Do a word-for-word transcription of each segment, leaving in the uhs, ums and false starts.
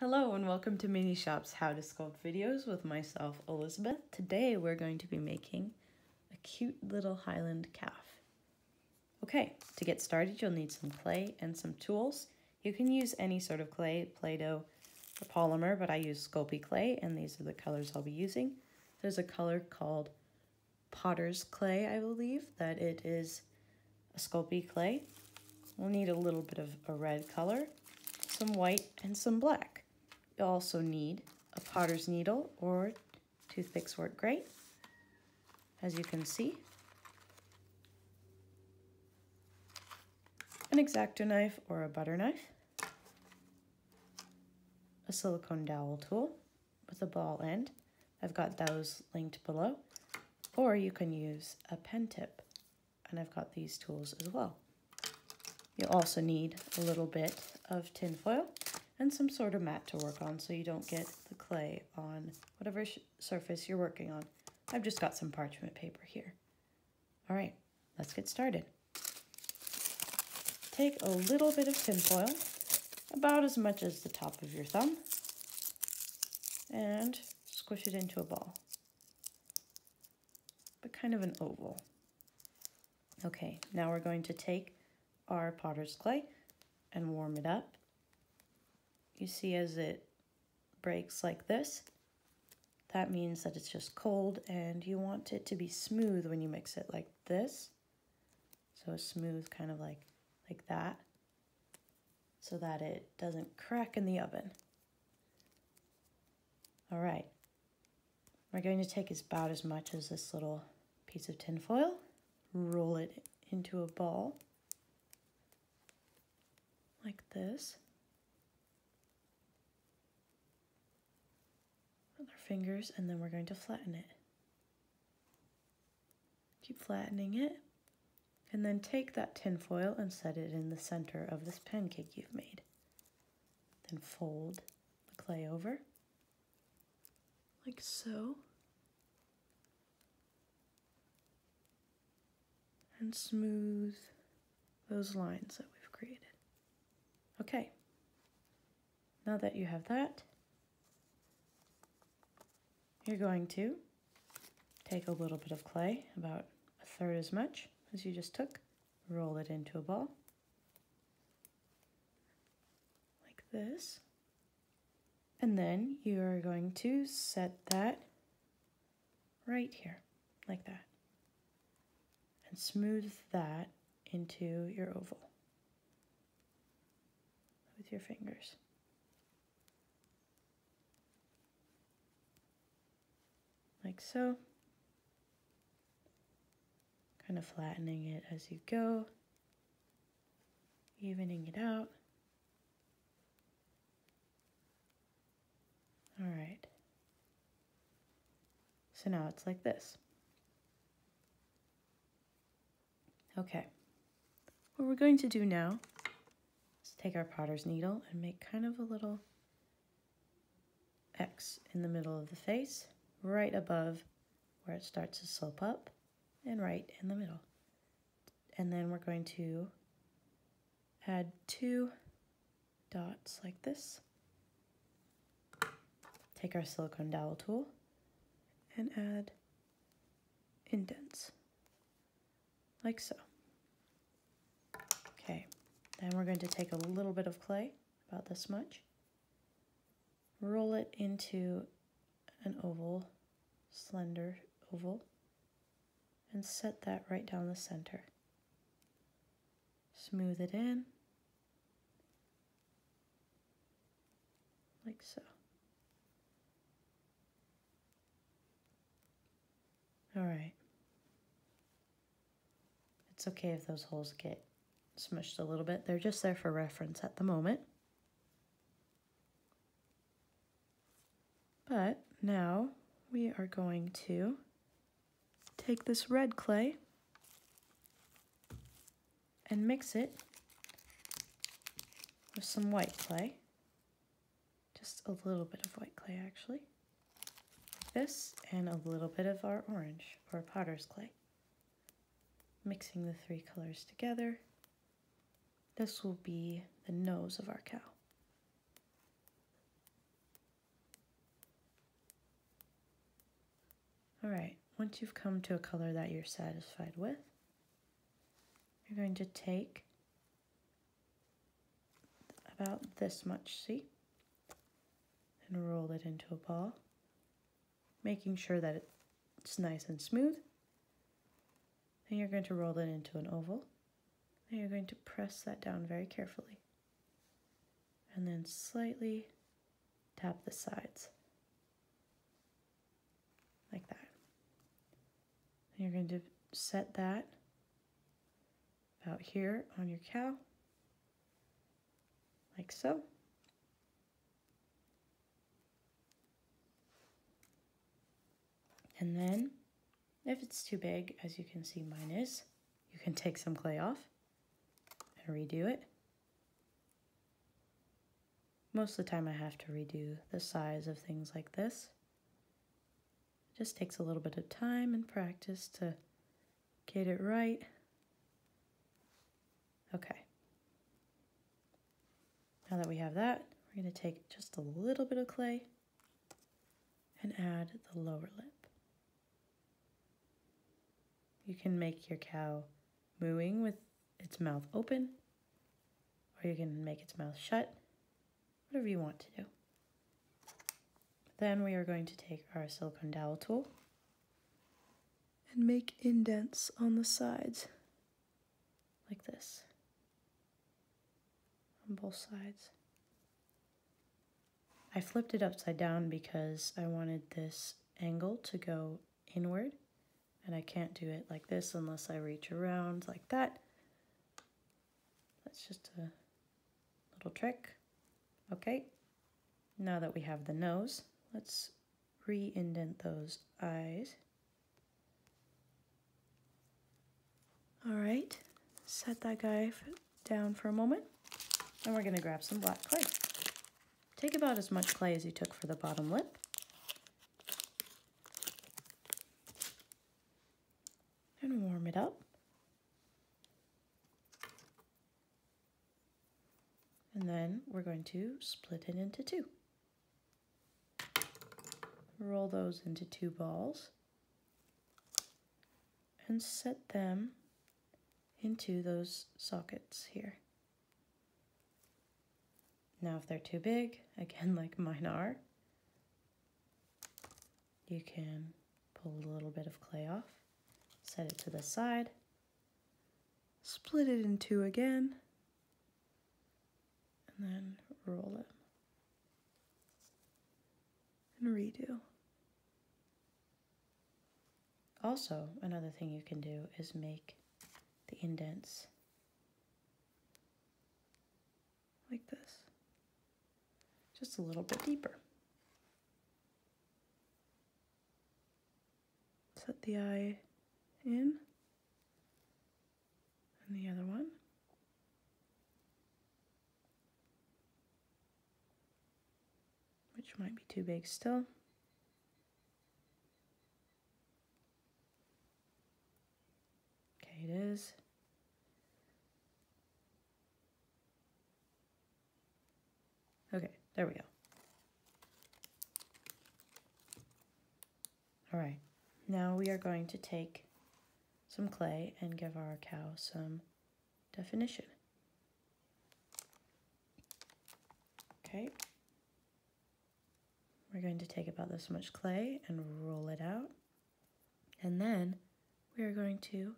Hello and welcome to Miniez Shop's How to Sculpt videos with myself, Elizabeth. Today we're going to be making a cute little Highland calf. Okay, to get started you'll need some clay and some tools. You can use any sort of clay, Play-Doh, or polymer, but I use Sculpey clay and these are the colors I'll be using. There's a color called Potter's Clay, I believe, that it is a Sculpey clay. We'll need a little bit of a red color, some white, and some black. You'll also need a potter's needle or toothpicks work great, as you can see. An X-Acto knife or a butter knife. A silicone dowel tool with a ball end. I've got those linked below. Or you can use a pen tip, and I've got these tools as well. You'll also need a little bit of tin foil and some sort of mat to work on so you don't get the clay on whatever surface you're working on. I've just got some parchment paper here. All right, let's get started. Take a little bit of tin foil, about as much as the top of your thumb, and squish it into a ball, but kind of an oval. Okay, now we're going to take our potter's clay and warm it up. You see as it breaks like this, that means that it's just cold and you want it to be smooth when you mix it like this. So smooth, kind of like, like that, so that it doesn't crack in the oven. All right, we're going to take about as much as this little piece of tin foil, roll it into a ball like this. Fingers, and then we're going to flatten it. Keep flattening it, and then take that tin foil and set it in the center of this pancake you've made. Then fold the clay over, like so, and smooth those lines that we've created. Okay, now that you have that, you're going to take a little bit of clay, about a third as much as you just took, roll it into a ball, like this, and then you're going to set that right here, like that, and smooth that into your oval with your fingers. Like so, kind of flattening it as you go, evening it out. All right, so now it's like this. Okay, what we're going to do now is take our potter's needle and make kind of a little X in the middle of the face, right above where it starts to slope up and right in the middle. And then we're going to add two dots like this. Take our silicone dowel tool and add indents, like so. Okay, then we're going to take a little bit of clay, about this much, roll it into an oval, slender oval, and set that right down the center. Smooth it in, like so. All right. It's okay if those holes get smushed a little bit. They're just there for reference at the moment. But now we are going to take this red clay and mix it with some white clay, just a little bit of white clay actually, like this, and a little bit of our orange or potter's clay. Mixing the three colors together, this will be the nose of our cow. All right, once you've come to a color that you're satisfied with, you're going to take about this much, see, and roll it into a ball, making sure that it's nice and smooth. And you're going to roll it into an oval, and you're going to press that down very carefully, and then slightly tap the sides, like that. And you're going to set that about here on your cow, like so. And then, if it's too big, as you can see mine is, you can take some clay off and redo it. Most of the time I have to redo the size of things like this. It just takes a little bit of time and practice to get it right. Okay. Now that we have that, we're going to take just a little bit of clay and add the lower lip. You can make your cow mooing with its mouth open, or you can make its mouth shut, whatever you want to do. Then we are going to take our silicone dowel tool and make indents on the sides, like this, on both sides. I flipped it upside down because I wanted this angle to go inward. And I can't do it like this unless I reach around like that. That's just a little trick. Okay, now that we have the nose, let's re-indent those eyes. All right, set that guy down for a moment, and we're gonna grab some black clay. Take about as much clay as you took for the bottom lip. And warm it up, and then we're going to split it into two. Roll those into two balls and set them into those sockets here. Now if they're too big, again like mine are, you can pull a little bit of clay off. Set it to the side, split it in two again, and then roll it and redo. Also, another thing you can do is make the indents like this, just a little bit deeper. Set the eye in, and the other one. Which might be too big still. Okay, it is. Okay, there we go. All right, now we are going to take some clay and give our cow some definition. Okay. We're going to take about this much clay and roll it out. And then we are going to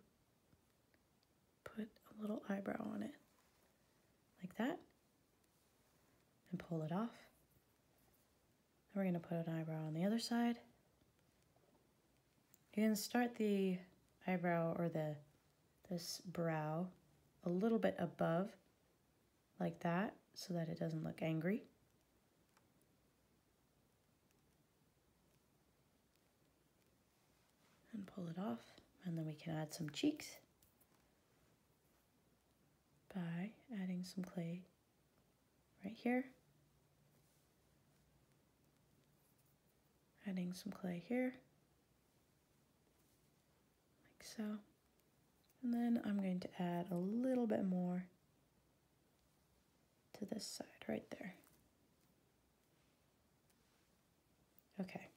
put a little eyebrow on it, like that, and pull it off. And we're going to put an eyebrow on the other side. You're going to start the eyebrow or the this brow a little bit above like that so that it doesn't look angry. And pull it off, and then we can add some cheeks by adding some clay right here, adding some clay here. So, and then I'm going to add a little bit more to this side right there. Okay,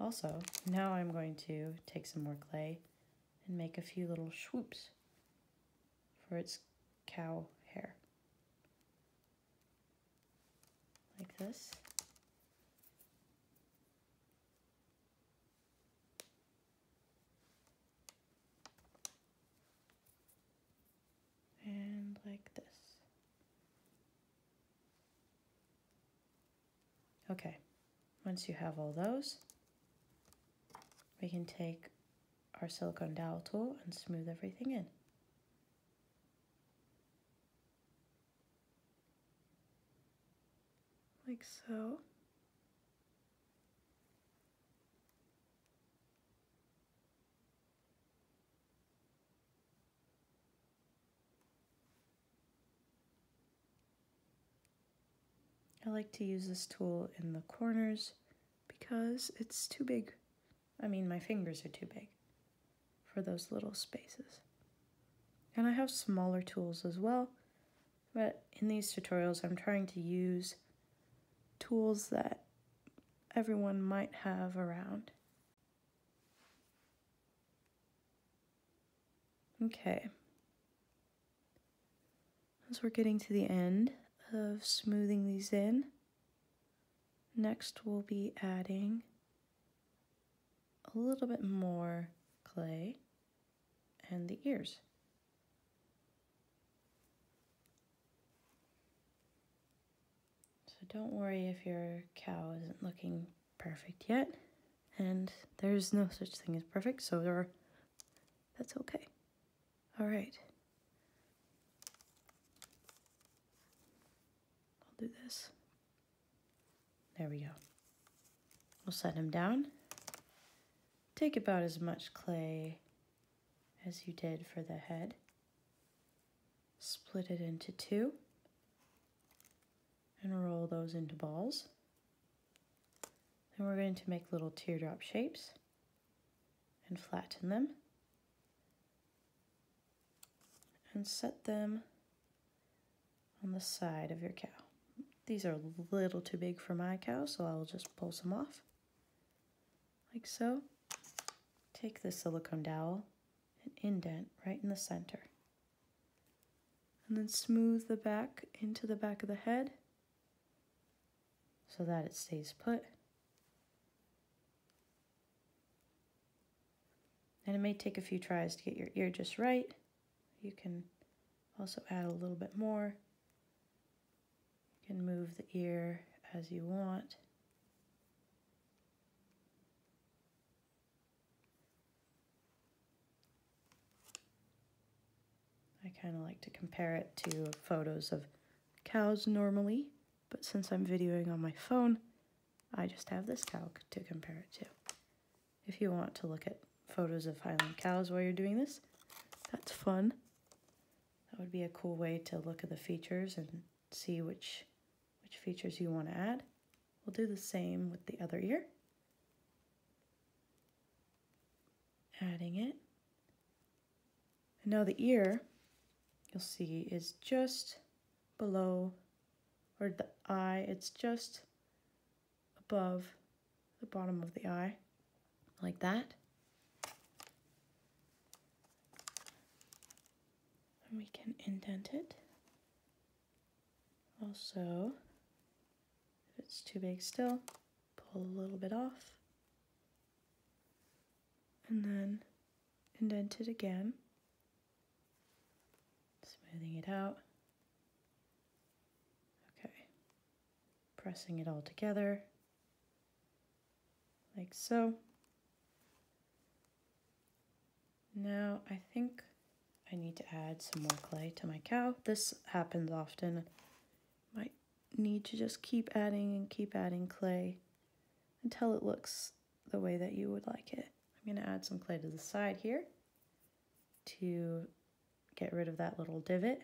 Also, now I'm going to take some more clay and make a few little swoops for its cow hair. Like this. And like this. Okay, once you have all those, we can take our silicone dowel tool and smooth everything in. Like so. I like to use this tool in the corners because it's too big. I mean, my fingers are too big for those little spaces. And I have smaller tools as well, but in these tutorials I'm trying to use tools that everyone might have around. Okay. As we're getting to the end of smoothing these in, next we'll be adding a little bit more clay and the ears. So don't worry if your cow isn't looking perfect yet, and there's no such thing as perfect, so there are, that's okay. All right. I'll do this. There we go. We'll set him down. Take about as much clay as you did for the head. Split it into two and roll those into balls. Then we're going to make little teardrop shapes and flatten them and set them on the side of your cow. These are a little too big for my cow, so I'll just pull some off, like so. Take the silicone dowel and indent right in the center. And then smooth the back into the back of the head so that it stays put. And it may take a few tries to get your ear just right. You can also add a little bit more. You can move the ear as you want. I kind of like to compare it to photos of cows normally, but since I'm videoing on my phone, I just have this cow to compare it to. If you want to look at photos of Highland cows while you're doing this, that's fun. That would be a cool way to look at the features and see which, which features you want to add. We'll do the same with the other ear. Adding it. And now the ear, you'll see, is just below, or the eye, it's just above the bottom of the eye, like that. And we can indent it. Also, if it's too big still, pull a little bit off, and then indent it again. Smoothing it out. Okay. Pressing it all together. Like so. Now I think I need to add some more clay to my cow. This happens often. Might need to just keep adding and keep adding clay until it looks the way that you would like it. I'm going to add some clay to the side here to get rid of that little divot.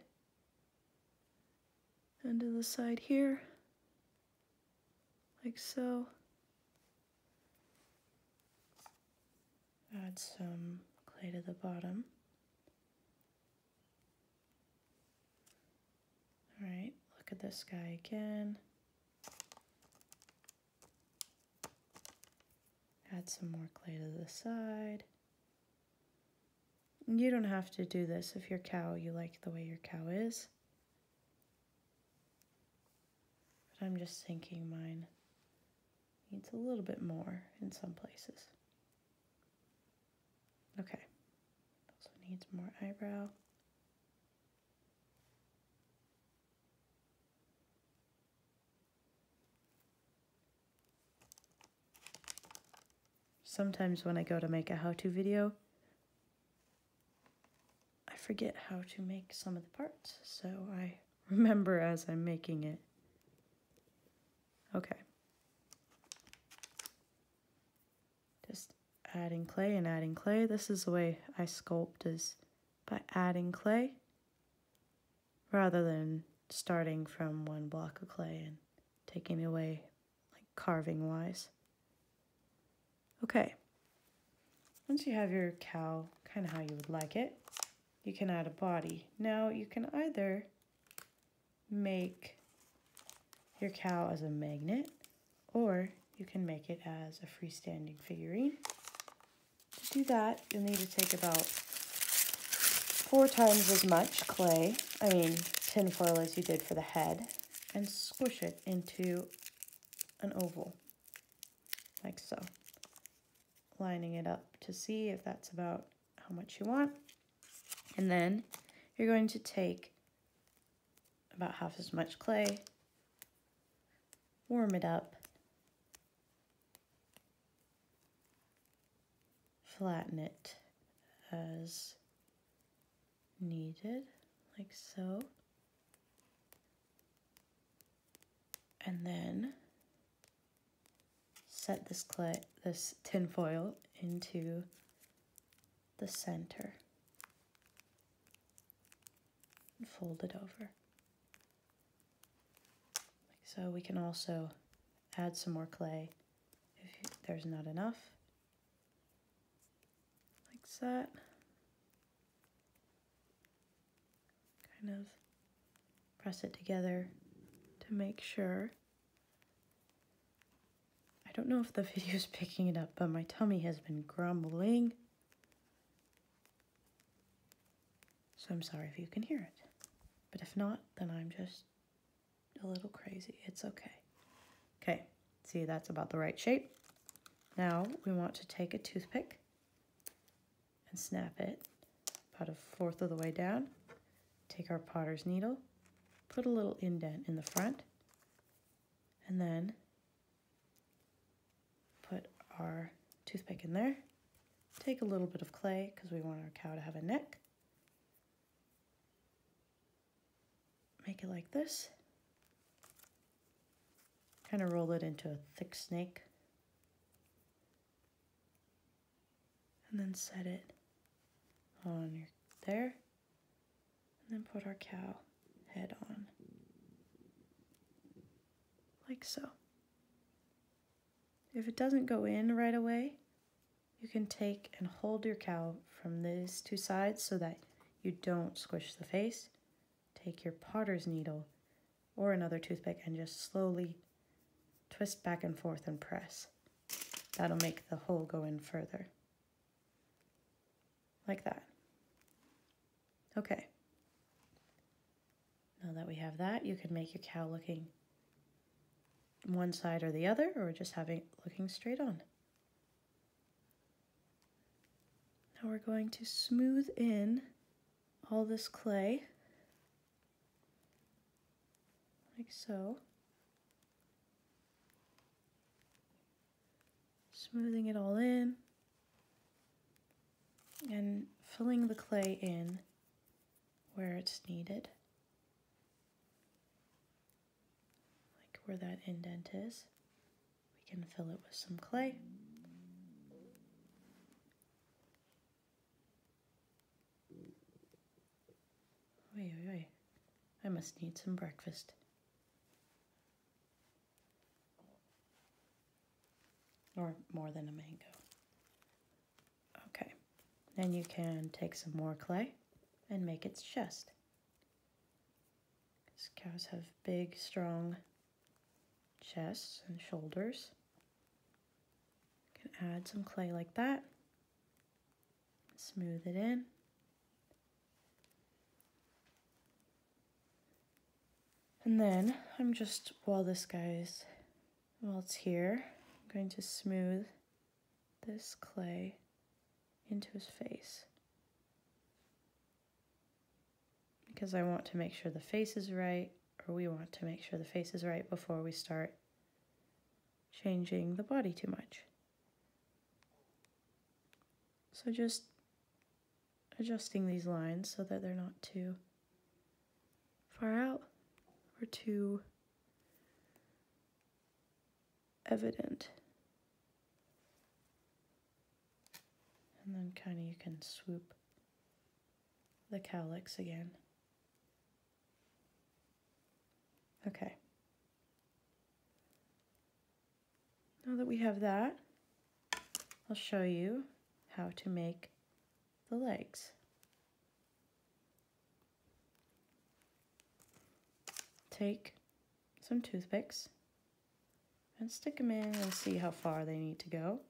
And to the side here, like so. Add some clay to the bottom. All right, look at this guy again. Add some more clay to the side. You don't have to do this if your cow, you like the way your cow is. But I'm just thinking mine needs a little bit more in some places. Okay, also needs more eyebrow. Sometimes when I go to make a how-to video, I forget how to make some of the parts, so I remember as I'm making it. Okay. Just adding clay and adding clay. This is the way I sculpt, is by adding clay rather than starting from one block of clay and taking it away, like carving-wise. Okay, once you have your cow kind of how you would like it, you can add a body. Now you can either make your cow as a magnet, or you can make it as a freestanding figurine. To do that, you'll need to take about four times as much clay, I mean tin foil as you did for the head, and squish it into an oval, like so. Lining it up to see if that's about how much you want. And then you're going to take about half as much clay, warm it up, flatten it as needed, like so. And then set this clay, this tin foil into the center and fold it over. Like so. We can also add some more clay if there's not enough. Like that. Kind of press it together to make sure. I don't know if the video is picking it up, but my tummy has been grumbling. So I'm sorry if you can hear it. But if not, then I'm just a little crazy. It's okay. Okay, see, that's about the right shape. Now we want to take a toothpick and snap it about a fourth of the way down. Take our potter's needle, put a little indent in the front, and then our toothpick in there. Take a little bit of clay because we want our cow to have a neck. Make it like this. Kind of roll it into a thick snake. And then set it on your there. And then put our cow head on. Like so. If it doesn't go in right away, you can take and hold your cow from these two sides so that you don't squish the face. Take your potter's needle or another toothpick and just slowly twist back and forth and press. That'll make the hole go in further. Like that. Okay. Now that we have that, you can make your cow looking one side or the other, or just having looking straight on. Now we're going to smooth in all this clay, like so. Smoothing it all in and filling the clay in where it's needed. Where that indent is, we can fill it with some clay. Wait, wait, wait. I must need some breakfast. Or more than a mango. Okay. Then you can take some more clay and make its chest. Because cows have big, strong chests and shoulders. You add some clay like that, smooth it in. And then I'm just, while this guy's, while it's here, I'm going to smooth this clay into his face, because I want to make sure the face is right, or we want to make sure the face is right before we start changing the body too much. So just adjusting these lines so that they're not too far out or too evident. And then kind of you can swoop the cowlicks again. Okay. Now that we have that, I'll show you how to make the legs. Take some toothpicks and stick them in and see how far they need to go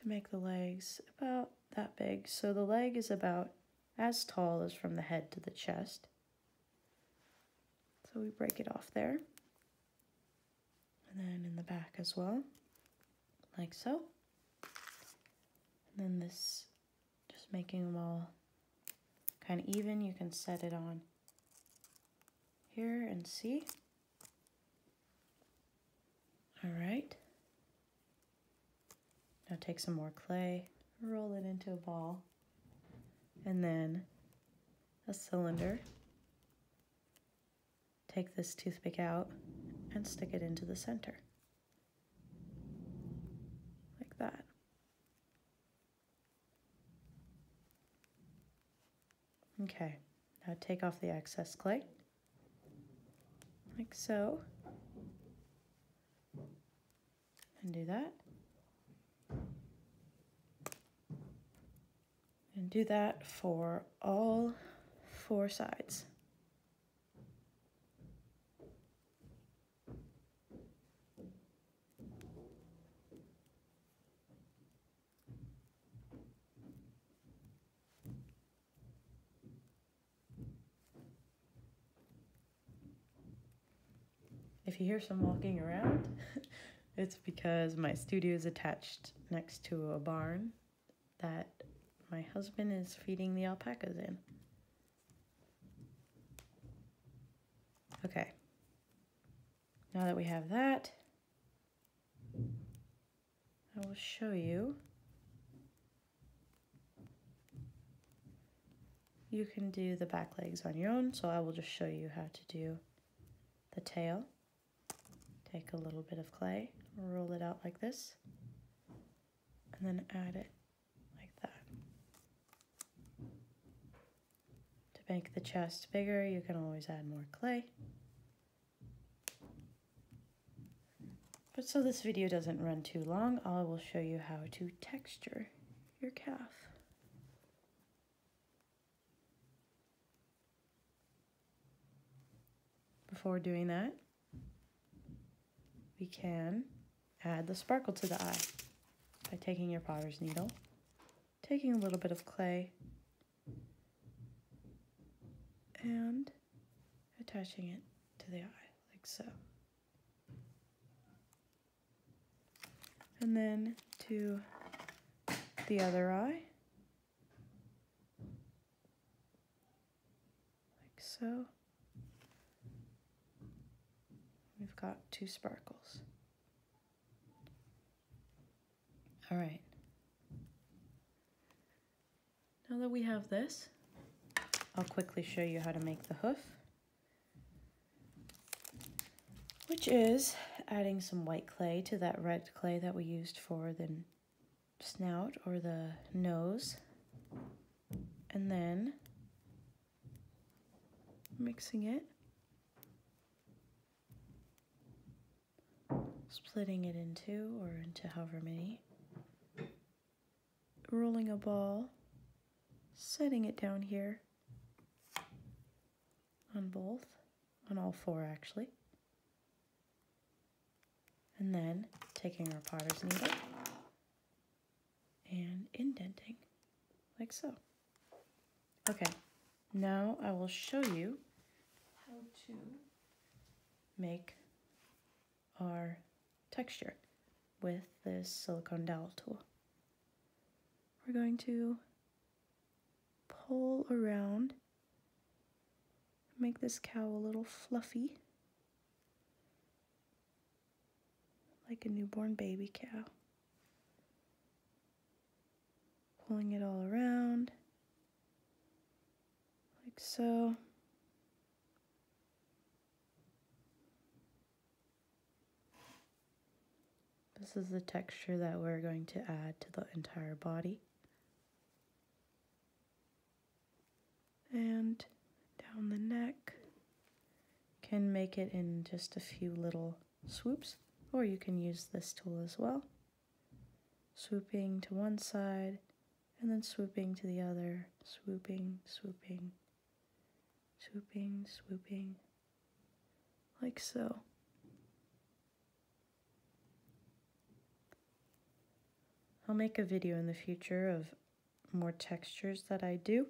to make the legs about that big. So the leg is about as tall as from the head to the chest. So we break it off there. And then in the back as well, like so. And then this, just making them all kind of even, you can set it on here and see. All right. Now take some more clay, roll it into a ball, and then a cylinder. Take this toothpick out and stick it into the center, like that. Okay, now take off the excess clay, like so, and do that, and do that for all four sides. If you hear some walking around, it's because my studio is attached next to a barn that my husband is feeding the alpacas in. Okay, now that we have that, I will show you. You can do the back legs on your own, so I will just show you how to do the tail. Take a little bit of clay, roll it out like this, and then add it like that. To make the chest bigger, you can always add more clay. But so this video doesn't run too long, I will show you how to texture your calf. Before doing that, we can add the sparkle to the eye by taking your potter's needle, taking a little bit of clay, and attaching it to the eye, like so. And then to the other eye, like so. We've got two sparkles. All right. Now that we have this, I'll quickly show you how to make the hoof, which is adding some white clay to that red clay that we used for the snout or the nose, and then mixing it, splitting it into, or into however many, rolling a ball, setting it down here on both, on all four actually, and then taking our potter's needle and indenting like so. Okay, now I will show you how to make our texture with this silicone dowel tool. We're going to pull around, make this cow a little fluffy, like a newborn baby cow. Pulling it all around, like so. This is the texture that we're going to add to the entire body. And down the neck, can make it in just a few little swoops, or you can use this tool as well. Swooping to one side, and then swooping to the other, swooping, swooping, swooping, swooping, like so. I'll make a video in the future of more textures that I do,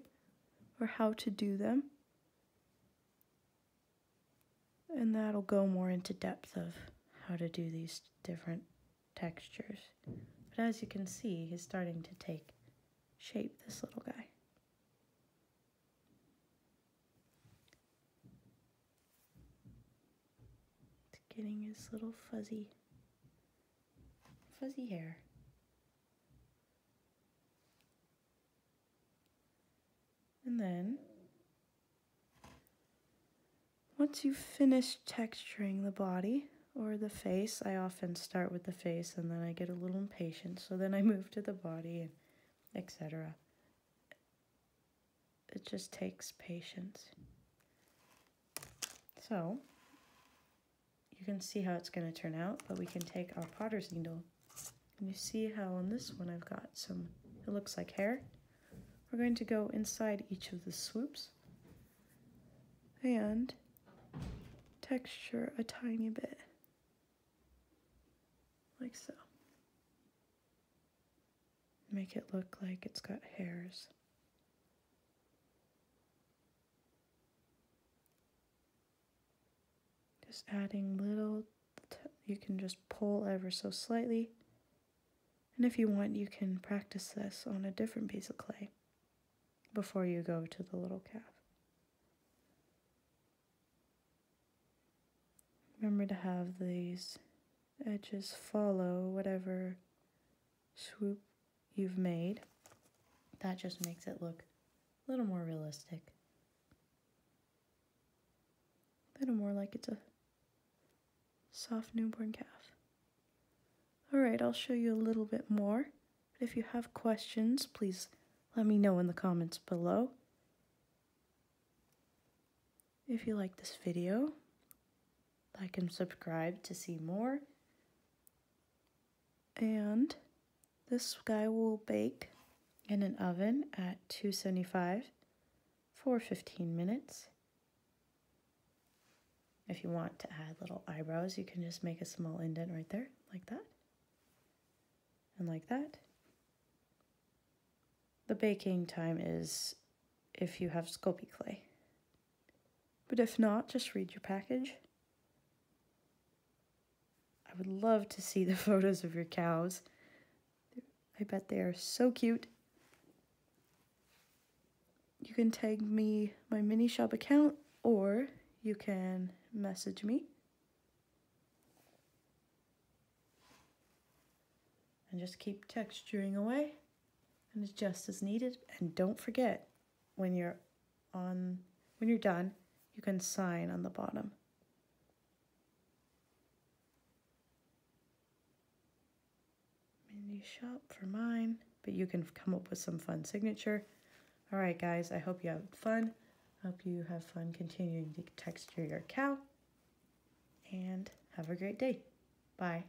or how to do them. And that'll go more into depth of how to do these different textures. But as you can see, he's starting to take shape, this little guy. It's getting his little fuzzy, fuzzy hair. And then, once you've finished texturing the body or the face, I often start with the face and then I get a little impatient, so then I move to the body, et cetera. It just takes patience. So, you can see how it's going to turn out, but we can take our potter's needle. And you see how on this one I've got some, it looks like hair. We're going to go inside each of the swoops and texture a tiny bit, like so. Make it look like it's got hairs. Just adding little, you can just pull ever so slightly. And if you want, you can practice this on a different piece of clay before you go to the little calf. Remember to have these edges follow whatever swoop you've made. That just makes it look a little more realistic. A little more like it's a soft newborn calf. All right, I'll show you a little bit more. But if you have questions, please let me know in the comments below. If you like this video, like and subscribe to see more. And this guy will bake in an oven at two seventy-five for fifteen minutes. If you want to add little eyebrows, you can just make a small indent right there, like that, and like that. The baking time is if you have Sculpey clay, but if not, just read your package. I would love to see the photos of your cows. I bet they are so cute. You can tag me, my Miniez Shop account, or you can message me. And just keep texturing away and adjust as needed. And don't forget, when you're on, when you're done, you can sign on the bottom. Miniez Shop for mine, but you can come up with some fun signature. All right, guys, I hope you have fun. I hope you have fun continuing to texture your cow. And have a great day. Bye.